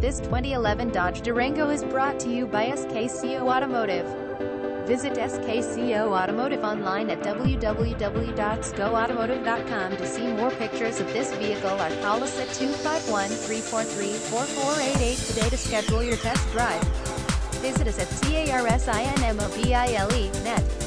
This 2011 Dodge Durango is brought to you by SKCO Automotive. Visit SKCO Automotive online at www.scoautomotive.com to see more pictures of this vehicle or call us at 251-343-4488 today to schedule your test drive. Visit us at carsinmobile.net.